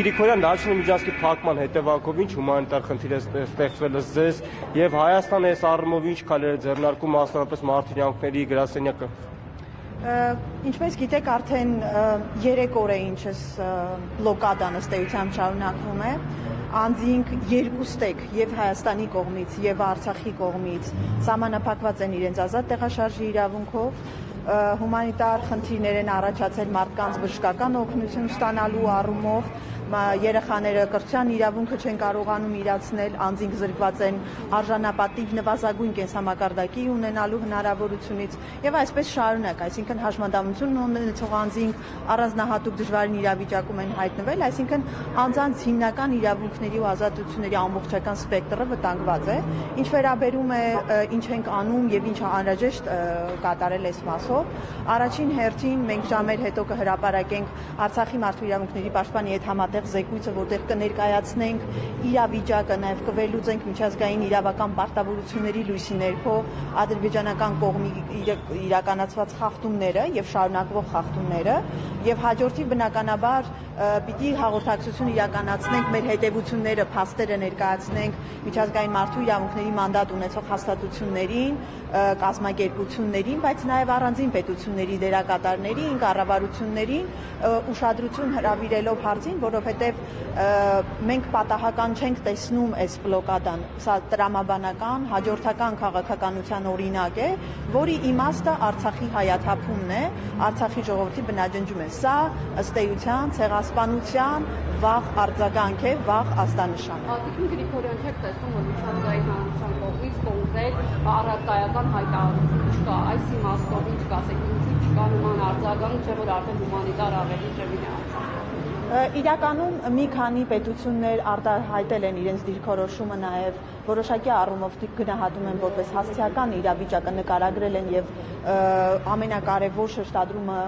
Գրիգորյան, Արշին միջազգի փակման հետևանքով ինչ հումանիտար խնդիր է ստեղծվել ձեզ եւ Հայաստանը այս առումով ինչ քայլեր է ձեռնարկում մասնավորապես մարդկանցների գրասենյակը։ Ինչպես գիտեք, արդեն 3 օր է ինչ էս բլոկադան ստեղծությամբ շարունակվում է, անձինք երկու ստեկ եւ Հայաստանի կողմից եւ Արցախի կողմից սահմանափակված են իրենց ազատ տեղաշարժի իրավունքով, հումանիտար խնդիրներ են առաջացել մարդկանց բժշկական օգնություն ստանալու առումով, երեխաները կրթության իրավունքը չեն կարողանում իրացնել, անձինք զրկված են արժանապատիվ նվազագույն կենսամակարդակի ունենալու հնարավորությունից եւ այսպես շարունակ, այսինքն հաշմանդամություն ունեցող անձինք առանձնահատուկ դժվարին իրավիճակում են հայտնվել, այսինքն անձանց հիմնական իրավունքների ու ազատությունների ամբողջական սպեկտրը վտանգված է, ինչ վերաբերում է ինչ ենք անում եւ ինչ անհրաժեշտ կատարել այս մասով, առաջին հերթին մենք ժամեր հետո կհրապարակենք Արցախի մարդու իրավունքների պաշտպանի հետ համատեղ զեկույցը, որտեղ կներկայացնենք իրավիճակը, նաև կվերլուծենք միջազգային իրավական պարտավորությունների լույսի ներքո ադրբեջանական կողմի իրականացված խախտումները եւ շարունակվող խախտումները եւ հաջորդիվ բնականաբար պիտի հաղորդակցություն իրականացնենք, մեր հետևությունները, փաստերը ներկայացնենք միջազգային մարդու իրավունքների մանդատ ունեցող հաստատություններին, կազմակերպություններին, բայց նաեւ առանձին պետությունների դերակատարներին, կառավարություններին ուշադրություն հրավիրելով հարցին, որովհետեւ մենք պատահական չենք տեսնում այս բլոկադան, սա տրամաբանական, հաջորդական քաղաքականության օրինակ է, որի իմաստը Արցախի հայաթափումն է, Արցախի ժողովրդի բնաջնջում է, սա ըստ էության ցեղասպանության վաղ արձագանք է, վաղ աստանշան։ Արտակին Գրիգորյան, չեք տեսնում, որ միջազգային հանրության կողմից կոնկրետ առարկայական հայտարարություն չկա, այս իմաստով ինչ կասեք, ինչու չկա նման արձագանք, չէ՞ որ արդեն հումանիտար ավելի ճեմին է Արցախը։ Իրականում մի քանի պետություններ արտահայտել են իրենց դիրքորոշումը, նաև որոշակի առումով գնահատում են որպես հասցեական իրավիճակը նկարագրել են եւ ամենակարևոր շեշտադրումը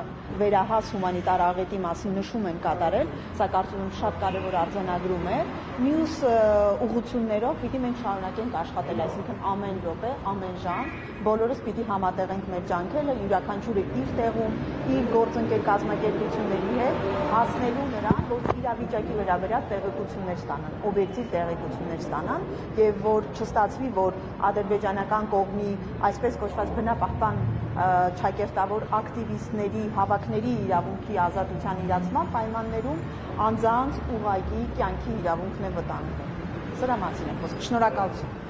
վերահաս հումանիտար աղետի մասին նշում են կատարել, սա կարծում եմ շատ կարևոր արձանագրում է։ Մյուս ուղղություններով պիտի մենք շարունակենք աշխատել, այսինքն ամեն րոպե, ամեն ժամ բոլորս պիտի համատեղենք մեր ջանքերը, յուրաքանչյուրը իր տեղում, իր գործընկեր կազմակերպությունների հետ, հասնելու նրան, որ իրավիճակի վերաբերյալ տեղեկություններ ստանան, օբյեկտիվ տեղեկություններ ստանան եւ որ չստացվի, որ ադրբեջանական կողմի այսպես կոչված բնապահպան ճակերտավոր ակտիվիստների, հավաքների իրավունքի ազատության իրացման պայմաններում անձանց ուղղակի կյանքի իրավունքն է վտանգվում։ Սրա մասին է խոսքը։ Շնորհակալություն։